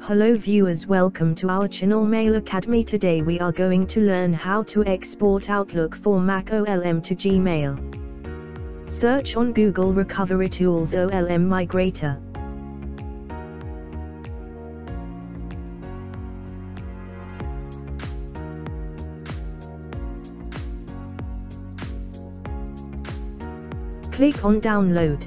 Hello viewers, welcome to our channel Mail Academy. Today we are going to learn how to export Outlook for Mac OLM to Gmail. Search on Google Recovery Tools OLM Migrator. Click on Download.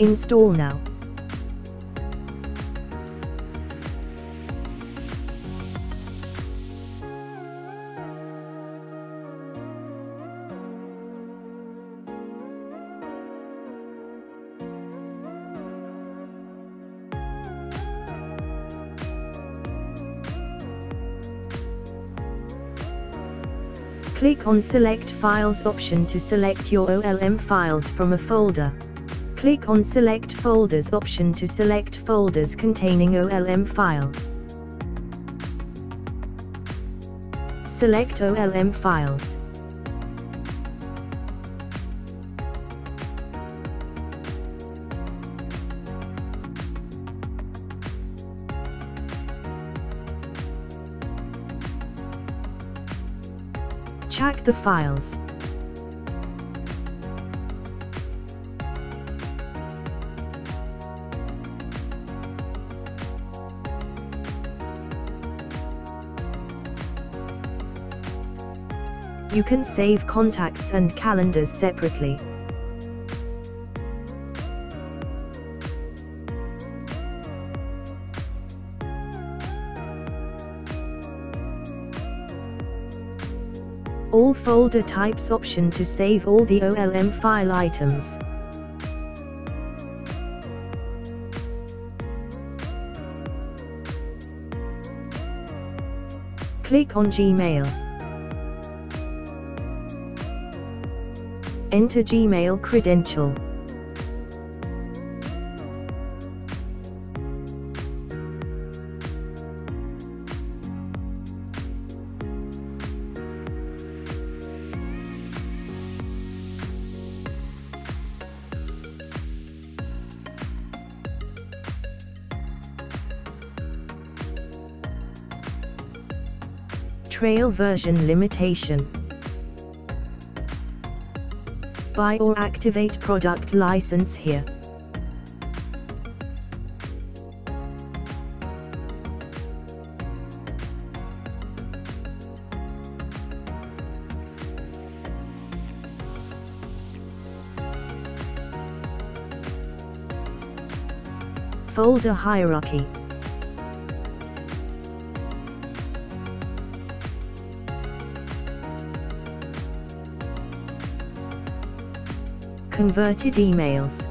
Install now. Click on Select Files option to select your OLM files from a folder. Click on Select Folders option to select folders containing OLM file. Select OLM files. Check the files. You can save contacts and calendars separately. All folder types option to save all the OLM file items. Click on Gmail. Enter Gmail credential. Trail version limitation. Buy or activate product license here. Folder hierarchy. Converted emails.